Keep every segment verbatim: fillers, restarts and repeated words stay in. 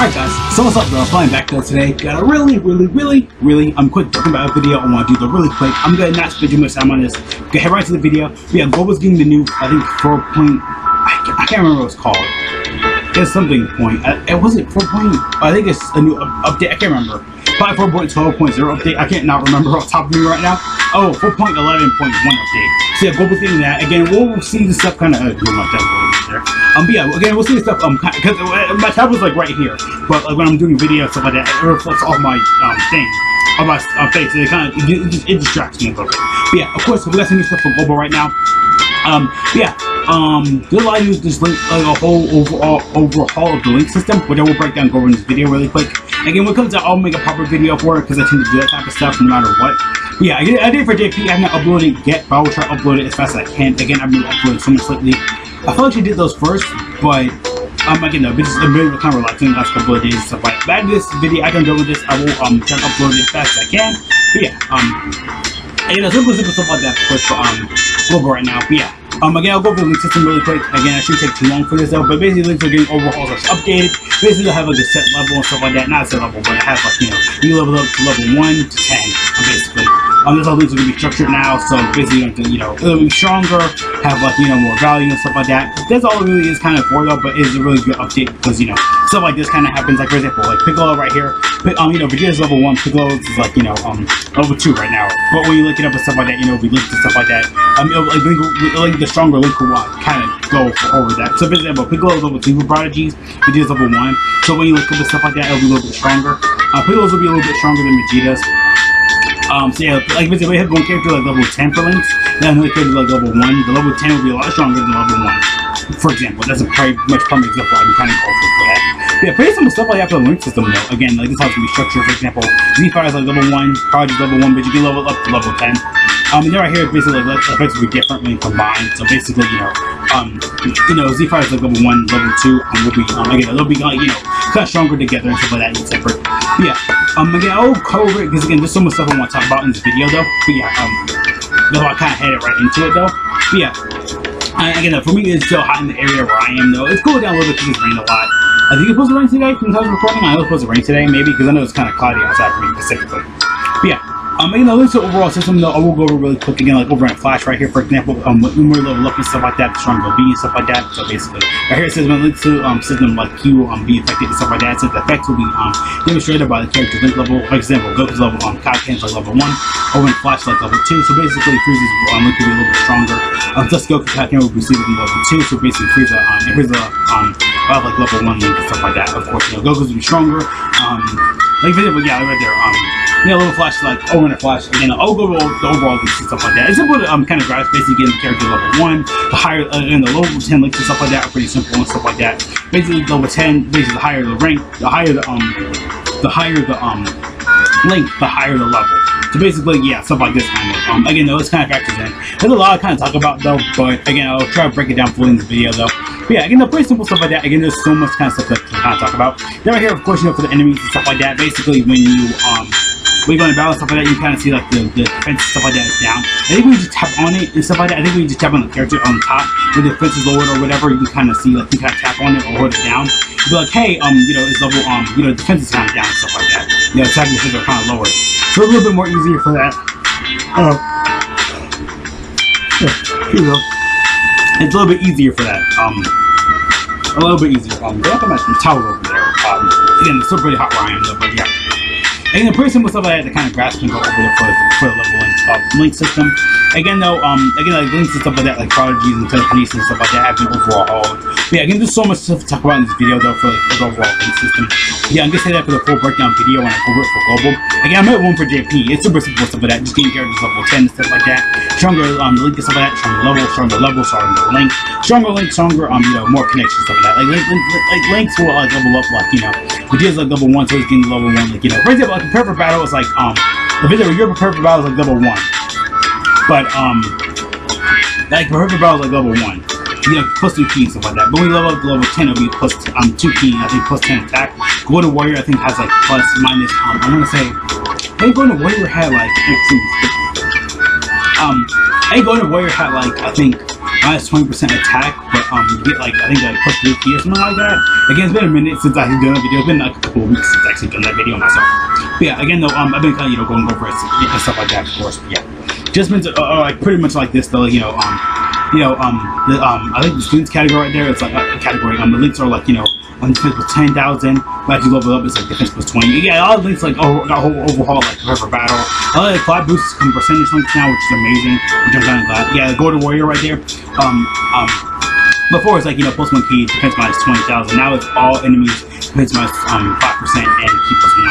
Alright guys, so what's up bro, flying back though today. Got a really, really, really, really, um, quick Dokkan Battle video. I want to do the really quick. I'm going to not spend too much time on this. We're going to head right to the video. We have Goku's getting the new, I think, four point, I can't, I can't remember what it's called. It's something point. I, it wasn't four point, I think it's a new up, update, I can't remember. five four point twelve point zero update, I can't not remember off the top of me right now. Oh, four point eleven point one update. So yeah, Goku's getting that. Again, we'll see the stuff kind of, uh, doing like that. There. Um, but yeah, again, we'll see the stuff, um, because my tablet's like right here, but like when I'm doing videos, stuff like that, it reflects off my, um, thing, off my, um, face, and it kind of, it, it, just, it distracts me a little bit. But yeah, of course, we got some new stuff for Global right now. Um, but yeah, um, there's a lot of news, there's like a whole overall overhaul of the link system, which I will break down and go over in this video really quick. Again, when it comes out, I'll make a proper video for it, because I tend to do that type of stuff no matter what. Yeah, I did, I did it for J P. I haven't uploaded it yet, but I will try to upload it as fast as I can. Again, I've been uploading so much lately. I thought you did those first, but um, again, no, this is a bit kind of relaxing the last couple of days and stuff like that. But this video, I can deal with this. I will um try to upload it as fast as I can. But yeah, um, and, you know, super, super stuff like that, of course, for um, global right now. But yeah. Um, again, I'll go over the link system really quick. Again, I shouldn't take too long for this though, but basically links are getting overhauls, are updated. Basically, they'll have like a set level and stuff like that. Not a set level, but it has like, you know, you level up to level one to ten, basically. Um, that's how links are going to be structured now, so basically, you know, it'll be stronger, have like, you know, more value and stuff like that. That's all it really is kind of for though, but it's a really good update because, you know, stuff like this kind of happens. Like, for example, like Piccolo right here, um, you know, Vegeta's level one, Piccolo's is like, you know, um, level two right now. But when you look it up and stuff like that, you know, we linked to stuff like that. Um, it'll, it'll, it'll, it'll, the stronger link will kind of go over that. So for example, Piccolo is level two for Prodigies, Vegeta's level one. So when you look up and stuff like that, it'll be a little bit stronger. Uh, Piccolo's will be a little bit stronger than Vegeta's. Um, so yeah, like basically we have one character like level ten for links, then another character like level one. The level ten will be a lot stronger than level one. For example, that's a pretty much prime example I would kind of go for that. Yeah, pretty simple stuff like that for the link system though. Again, like this is how it's gonna be structured. For example, Z Fire is like level one, Prodigy is level one, but you can level up to level ten. Um, and then right here, basically, like, effects will be different when combined. So basically, you know, um, you know, Z Fire is like level one, level two, and we'll be, um, again, they'll be, uh, you know, kind of stronger together and stuff like that and separate. But yeah, um, again, I'll cover it because again, there's so much stuff I want to talk about in this video though. But yeah, um, though I kind of headed right into it though. But yeah, and again, for me, it's still hot in the area where I am though. It's cooled down a little bit because it's rained a lot. I think it's supposed to rain today. Since I was recording, I know it's supposed to rain today, maybe, because I know it's kind of cloudy outside for me specifically. But yeah, um, you know, this is the overall system though. I will go over really quick again, like over in Flash right here, for example, um, when we level up and stuff like that, the stronger will be and stuff like that. So basically, right here it says when links to um system like Q um be affected and stuff like that. So the effects will be um demonstrated by the character's link level. For example, Goku's level um Kai Ken's like level one, over in Flash like level two. So basically, Frizz's um link will be a little bit stronger. Um, thus Goku Kai Ken will be receiving level two. So basically, Frizz um Frizz um. I have like level one link and stuff like that. Of course, you know, Goku's will be stronger. Um, like, but yeah, right there. Um, you know, little Flash, like, over in a Flash. Again, I'll go over the overall links and stuff like that. It's simple to um, kind of grasp basically getting the character level one. The higher, uh, and the level ten links and stuff like that are pretty simple and stuff like that. Basically, level ten, basically, the higher the rank, the higher the, um, the higher the, um, link, the higher the level. So basically, yeah, stuff like this kind of. Um, again, though, it's kind of factors in. There's a lot I kind of talk about though, but again, I'll try to break it down fully in this video though. But yeah, again, though, pretty simple stuff like that. Again, there's so much kind of stuff that I kind of talk about. Then right here, of course, you know, for the enemies and stuff like that. Basically, when you um, when you go into battle and stuff like that, you kind of see like the the defense and stuff like that is down. I think when you just tap on it and stuff like that, I think when you just tap on the character on top, when the defense is lowered or whatever, you can kind of see like you kind of tap on it or hold it down. Be like, hey, um, you know, it's level, um, you know, defense is kind of down and stuff like that. You know, attacking defense are kind of lower. So a little bit more easier for that. Uh, yeah, here we go. It's a little bit easier for that. Um, a little bit easier. Um, I my towel over there. Um, again, it's still pretty hot where I am though, but yeah. Again, pretty simple stuff like that to kind of grasp and go over the for, for the level link, uh, link system. Again though, um, again like links and stuff like that, like prodigies and telekinesis and stuff like that have been overhauled. But yeah, again, there's so much stuff to talk about in this video though for, like, for the overall link system. Yeah, I'm gonna say that for the full breakdown video when I cover it for global. Again, I made one for J P. It's super simple stuff like that. Just getting characters level ten and stuff like that. Stronger um link and stuff like that. Stronger level, stronger level, stronger link, stronger link, stronger um you know more connections stuff like that. Like links, like, like links will like level up like you know. Vegeta's like level one, so he's getting level one like you know. For example, like prepared for battle is like um the video you're prepared for battle is like level one. But, um, like, perfect battle is like level one. You know, plus two key and stuff like that. But when we level up to level ten, it'll be plus t um, two key, I think, plus ten attack. Golden Warrior, I think, has, like, plus, minus, um, I want to say, I think Golden Warrior had, like, eighteen. Um, I think Golden Warrior had, like, I think, minus twenty percent attack, but um, you get like, I think like plus three key or something like that. Again, it's been a minute since I've done a video. It's been like a couple of weeks since I've actually done that video myself. But yeah, again though, um, I've been kind of, you know, going over it and stuff like that, of course. But yeah, just been to, uh, like pretty much like this though, you know, um, you know, um, the, um, I think the students category right there, it's like a category. Um, the links are like, you know, on defense plus ten thousand, but as you level up, it's like defense plus twenty. Yeah, all the links like oh, that whole overhaul, like forever battle. I like five boosts come percentage links now, which is amazing. Which I'm kind of glad. Yeah, the Golden Warrior right there. Um, um, before it's like, you know, plus one key defense minus twenty thousand. Now it's all enemies defense minus um five percent and key plus one,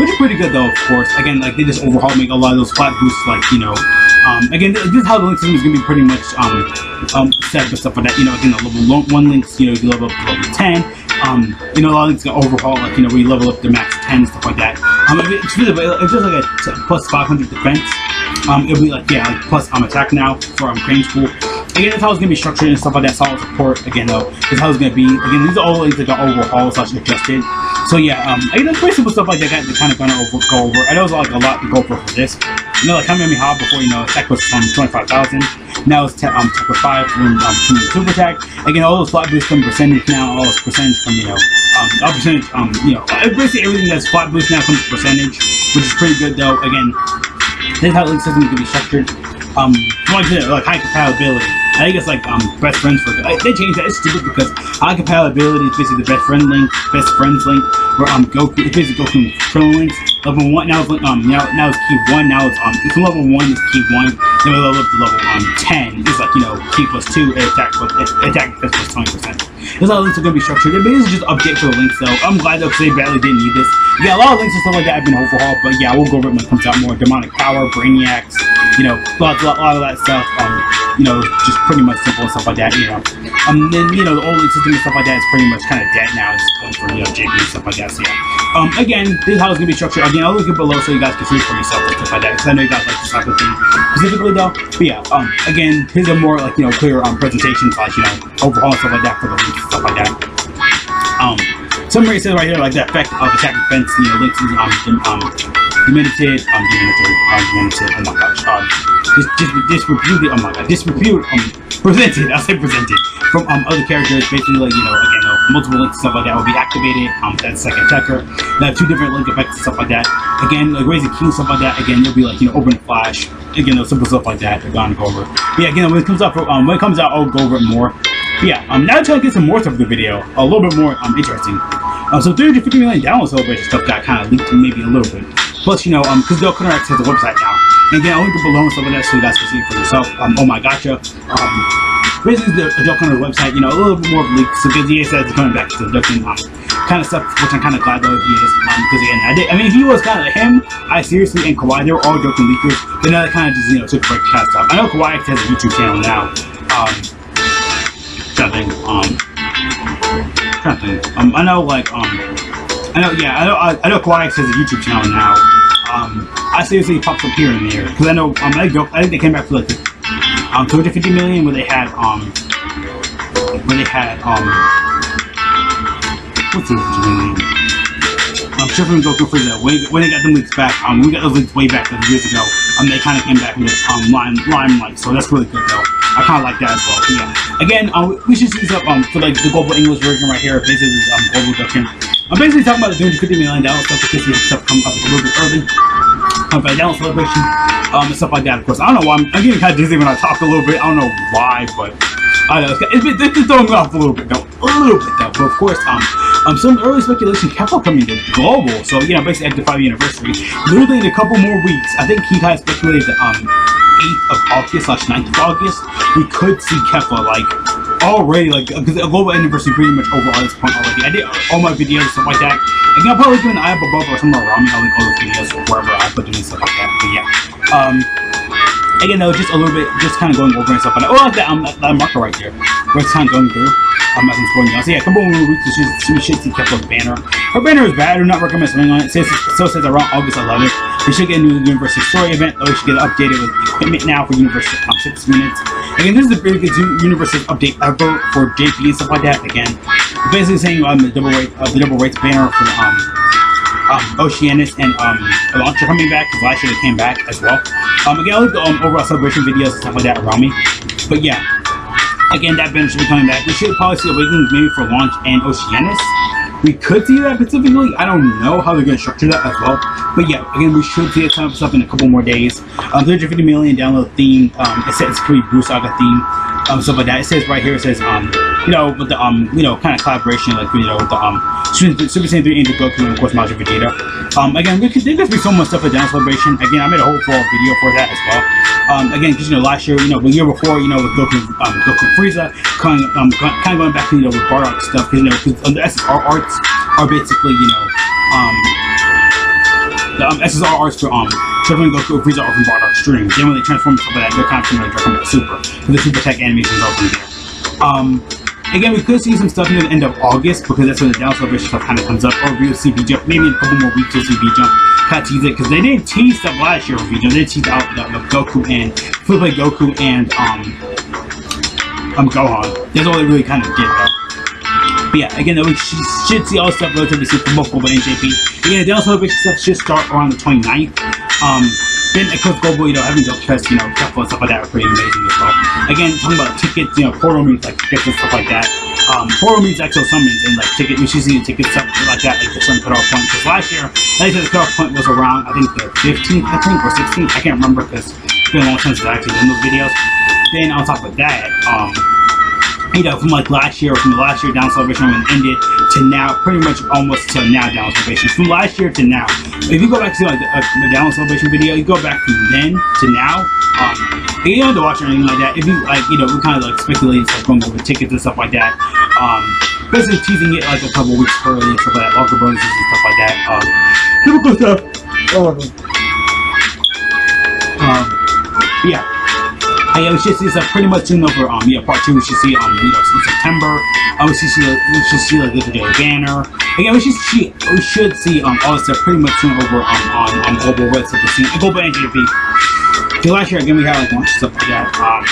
which is pretty good though. Of course, again, like they just overhaul, make a lot of those flat boosts, like you know. Um, again, this is how the link system is going to be pretty much um, um, set and stuff like that. You know, again, the level one links, you know, you level up to level ten. Um, you know, a lot of links going to overhaul, like, you know, we level up to max ten and stuff like that. Um, if it's really, if it's like a plus five hundred defense, um, it'll be like, yeah, like plus um, attack now for um, crane school. Again, that's how it's going to be structured and stuff like that. Solid support, again, though, is how it's going to be. Again, these are all links that got overhauled slash adjusted. So, yeah, um, again, there's pretty simple stuff like that that kind of going to over, go over. I know it's like a lot to go over for this. You know, like how many how before, you know, attack was um, twenty-five thousand. Now it's um, attack was five from um, super attack. Again, all those flat boosts come percentage now. All those percentage from, you know, um, all percentage, um, you know, basically everything that's flat boost now comes percentage, which is pretty good though. Again, this is how the link system can be structured. Um, like, like high compatibility. I think it's like um, best friends for like, they changed that. It's stupid because high compatibility is basically the best friend link, best friends link, where um Goku, it's basically Goku and Piccolo links. Level one now it's like um now now it's key one, now it's um it's level one is key one, then we level up to level um ten. It's like, you know, key plus two and attack plus attack plus twenty percent. This is how links are gonna be structured. I mean, this is just update for the links though. I'm glad though, because they badly didn't need this. Yeah, a lot of links and stuff like that have been overhauled, but yeah, we'll go over it when it comes out more. Demonic power, brainiacs, you know, a lot, lot, lot of that stuff. Um, you know, just pretty much simple and stuff like that, you know. Um, then, you know, the old system and stuff like that is pretty much kind of dead now. It's going for, you know, J P and stuff like that, so yeah. Um, again, this is how it's going to be structured. Again, I'll link it below so you guys can see it for yourself and stuff like that, because I know you guys like this type of thing specifically, though. But yeah, um, again, here's a more, like, you know, clear um, presentation slash, you know, overhaul and stuff like that for the links and stuff like that. Um, summary says right here, like, the effect of attack defense, you know, links is, um, um, diminished, um, diminished, um, diminished, oh my gosh, um, disreputed, oh my god, disreputed, um, presented, I'll say presented, from um, other characters, basically, like, you know, again, though, multiple links and stuff like that will be activated, um, that's like attacker, now two different link effects and stuff like that, again, like, raising king stuff like that, again, you'll be like, you know, open and flash, again, though, simple stuff like that, they're gonna go over, but yeah, again, when it comes out, for, um, when it comes out, I'll go over it more, but yeah, um, now I'm trying to get some more stuff in the video, a little bit more, um, interesting, um, so three hundred fifty million download celebration stuff got kind of leaked, maybe a little bit, plus, you know, um, because Adel Connor X has a website now. And again, I'll link it below and stuff like that so you guys can see it for yourself. Um, oh my gotcha. Um, basically, the Adel Connor website, you know, a little bit more of leaks. So, because E Z A is coming back to the Dokkan um, kind of stuff, which I'm kind of glad though he is. Because um, again, I, did, I mean, he was kind of him, I seriously, and Kawhi, they were all Dokkan leakers. But now they kind of just, you know, took break kind of stuff. I know Kawhi X has a YouTube channel now. Um, trying to think, um, trying to think. Um, I know, like, um, I know, yeah, I know, I, I know Kawhi X has a YouTube channel now. Um, I seriously popped up here and there because I know um, I, I think they came back for like um, two hundred fifty million when they had um when they had um what's the I'm um, sure from Goku Frizz, when they got them leaks back, um, we got those leaks way back like, years ago, um, they kind of came back with um, lime, limelight, so that's really good though. I kind of like that as well, but yeah. Again, um, we should see this up um, for like the global English version right here, basically this um, global version. I'm basically talking about the two hundred fifty million dollars stuff because this stuff comes up a little bit early. Um, for download celebration, um, and stuff like that, of course. I don't know why, I'm, I'm getting kind of dizzy when I talk a little bit, I don't know why, but I don't know, it's, it's, it's throwing me off a little bit though, a little bit though, but of course, um, Um, some early speculation, Kefla coming to global, so you know, basically at the five year anniversary, literally in a couple more weeks, I think he kind of speculated that um, eighth of August slash ninth of August, we could see Kefla like already, like because a global anniversary pretty much over at this point already. I did all my videos and stuff like that. Again, I'll probably do an eye up above or somewhere around me. I'll link all those videos or wherever I put them and stuff like that. But yeah, um, again though, just a little bit, just kind of going over and stuff. But I like that, um, that, that marker right there, where it's kind of going through. I'm asking for you. So yeah, a couple more weeks to we should see Kefla's banner. Her banner is bad. I do not recommend spending on it. Since it still says around August eleventh, we should get a new Universal Story event. Though we should get it updated with equipment now for Universal um, six minutes. Again, this is the biggest Universal update ever for J P and stuff like that. Again, basically saying um, the double rate, uh, the double rates banner for um, um Oceanus and um Elantra coming back because last year they came back as well. Um, again, I'll leave the um, overall celebration videos and stuff like that around me. But yeah. Again, that banner should be coming back. We should probably see Awakenings maybe for launch and Oceanus. We could see that specifically. I don't know how they're going to structure that as well. But yeah, again, we should see that type of stuff in a couple more days. Um, three hundred fifty million download theme. Um, it says it's pretty Blue Saga theme. Um, stuff like that. It says right here, it says, um, you know, with the, um, you know, kind of collaboration, like, you know, with the, um, Super Saiyan three Angel Goku and, of course, Major Vegeta. Um, again, there could be so much stuff for that celebration. Again, I made a whole full video for that as well. Um, again, because, you know, last year, you know, the year before, you know, with Goku, um, Goku and Frieza, kind of, um, kind of going back to, you know, with Bardock stuff, because, you know, because the S S R arts are basically, you know, um, the um, S S R arts for, um, Dragon Goku and Frieza are from Bardock stream. Then when they transform into something like that, they're kind of similar to Dragon Ball Super. So the Super Tech animations are from there. Um, again, we could see some stuff near the end of August, because that's when the down celebration stuff kind of comes up, or we'll see V Jump, maybe in a couple more weeks we'll see V Jump, kind of tease it, because they didn't tease stuff last year with V Jump, they didn't tease out the, the Goku and, flip like Goku and, um, um, Gohan. That's all they really kind of did, though. But yeah, again, we sh should see all stuff relatively soon for multiple, but N J P. Again, the down celebration stuff should start around the twenty-ninth, um, then, of course, global, you know, having Delta Fest, you know, Kefla and stuff like that are pretty amazing as well. Again, talking about tickets, you know, portal means like tickets and stuff like that. Um, portal means exo summons and like tickets, you should see the tickets, stuff like that, like the certain cutoff point. Because last year, I think the cutoff point was around, I think the fifteenth, I think, or sixteenth, I can't remember because it's been a long time since I've actually done those videos. Then, on top of that, um, you know, from like last year, from the last year down celebration when it ended to now, pretty much almost to now down celebration. From last year to now, if you go back to like the, uh, the down celebration video, you go back from then to now. Um, you don't have to watch or anything like that. If you like, you know, we kind of like speculating stuff going over tickets and stuff like that. Um, basically teasing it like a couple weeks early and stuff like that, locker bonuses and stuff like that. Um, typical stuff. Oh. Um, yeah. Uh, yeah, we should see this like, pretty much soon over, um, yeah, part two, we should see, um, you know, in September, uh, we should see, like, we should see, like, the video banner, again, we should see, we should see, um, all this stuff pretty much soon over, um, on, on global web, so we see, uh, global N J P, so last year, again, we had, like, a bunch of stuff like that, um,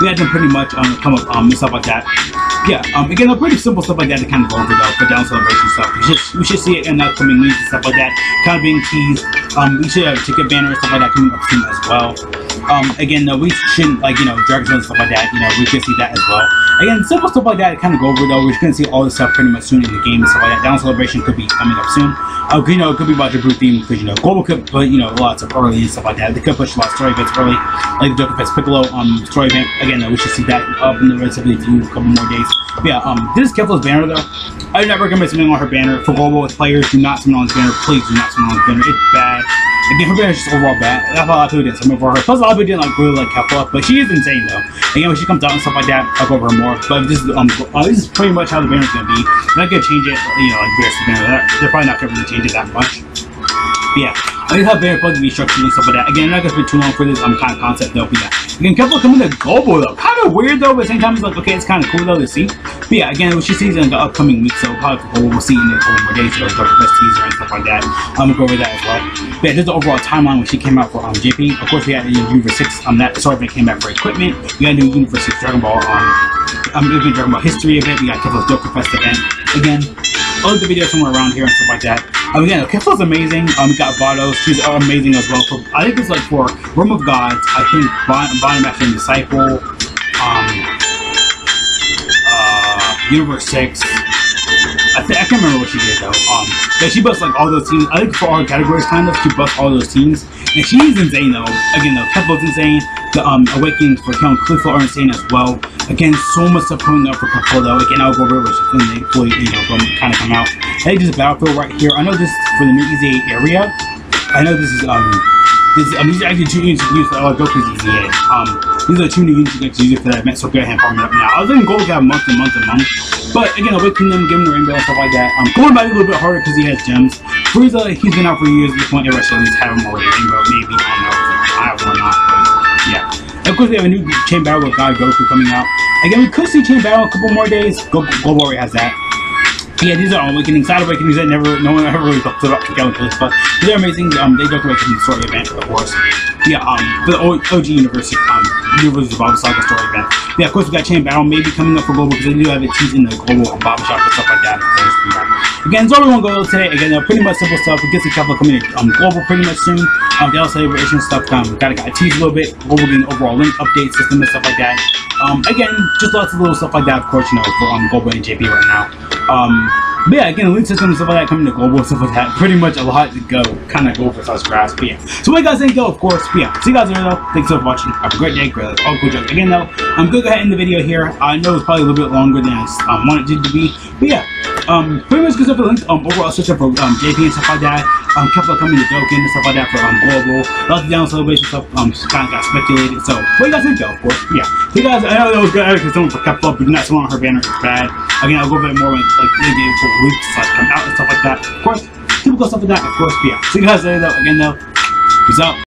we had them pretty much, um, come up, um, and stuff like that, yeah, um, again, pretty simple stuff like that to kind of go over, though, for down celebration stuff, we should, we should see it in upcoming weeks and stuff like that, kind of being teased, um, we should have a ticket banner and stuff like that coming up soon as well. Um, again, though, we shouldn't, like, you know, Dragon Zone and stuff like that, you know, we should see that as well. Again, simple stuff like that kind of go over, though. We're going to see all this stuff pretty much soon in the game and stuff like that. Down Celebration could be coming up soon. Uh, you know, it could be about the group theme, because, you know, Global could put, you know, lots of early and stuff like that. They could push a lot of story events early, like the Dokkan Battle Piccolo um, story event. Again, though, we should see that up in the relatively few couple more days. But yeah, um, this is Kefla's banner, though. I would never recommend summoning on her banner. For Global with players, do not summon on this banner. Please do not summon on this banner. It's bad. Again, her banner is just overall bad. That's why a lot of people didn't summon for her. Plus, a lot of people didn't like, really like Kefla, but she is insane though. Again, when she comes out and stuff like that, I'll go over her more. But this is, um, uh, this is pretty much how the banner is going to be. They're not going to change it, you know, like the rest of the banner. They're, not, they're probably not going to change it that much. But yeah, I mean, how banner supposed to be structured and stuff like that. Again, I'm not going to spend too long for this um, kind of concept though. But yeah, again, Kefla coming to global though. Kind of weird though, but at the same time, it's like, okay, it's kind of cool though to see. But yeah, again, what she sees in the upcoming week, so probably for global, we'll see in a couple more days, like the best teaser and stuff like that. I'm going to go over that as well. Yeah, just the overall timeline when she came out for um, J P. Of course, we had the Universe six on um, that sort of event came back for equipment. We got a new Universe six Dragon Ball on um, um, Dragon Ball History event. We got Kefla's Dokkan Fest event. Again, I'll leave the video somewhere around here and stuff like that. Um, again, Kefla's amazing. Um, we got Vados. She's uh, amazing as well. For, I think it's like for Room of Gods. I think Bottom Action Disciple. Um, uh, Universe six. I, I can't remember what she did though. Um, but she busts like all those teams. I think for all her categories, kind of, she busts all those teams. And she's insane though. Again, though, Kefla's insane. The um, Awakenings for Count Cliffhull are insane as well. Again, so much stuff coming up for Kefla though. Again, I'll go over which is fully, you know, going to kind of come out. I think this is Battlefield right here. I know this is for the new E Z A area. I know this is, um, this, um these are actually two units you can use for uh, Goku's E Z A. Um, These are two new units you can use for that event, so go ahead and farm it up now. I was thinking Gold got month and month and month. But again, awakening them, giving the rainbow and stuff like that. Um, Gohan might be a little bit harder because he has gems. Frieza, he's been out for years at this point, everybody should at least have him already. Rainbow, maybe, I don't know, I have one not, but yeah. And of course, we have a new Chain Battle with God Goku coming out. Again, we could see Chain Battle in a couple more days. Gold already has that. Yeah, these are Awakenings, side Awakenings that never, no one ever really talks about together with this, but they're amazing. Um, they don't awaken the story event, of course. Yeah, um, for the O G Universe, um, Universal Survival Saga story event. Yeah, of course, we got Chain Battle maybe coming up for global because they do have it teased in the global um, Bible shop and stuff like that. Of course, yeah. Again, that's all we want to go over today. Again, uh, pretty much simple stuff. We get to Kefla coming um, global pretty much soon. Um, the outside liberation stuff, um, we kind of got teased a little bit. We're getting overall link update system and stuff like that. Um, again, just lots of little stuff like that, of course, you know, for um, global and J P right now. Um, but yeah, again, link system and stuff like that coming to global and stuff like that. Pretty much a lot to go, kind of go for us grasp. But yeah. So, what you guys think, though, of course, but yeah. See you guys later, though. Thanks so much for watching. Have a great day, great life. All cool jokes. Again, though, I'm going to go ahead and end the video here. I know it's probably a little bit longer than I um, wanted it to be, but yeah. Um, pretty much because of the links, um, overall switch up for, um, J P and stuff like that, um, Kefla coming to Dokkan and stuff like that for, um, global, lots of down celebration stuff, um, kind of got speculated, so, what do you guys think though, of course, yeah, you guys, I know that was good, I was for Kefla, but not someone on her banner is bad, again, I'll go a bit more when, like, the game for weeks, like, come out and stuff like that, of course, typical stuff like that, of course, yeah, see you guys later though, again though, peace out.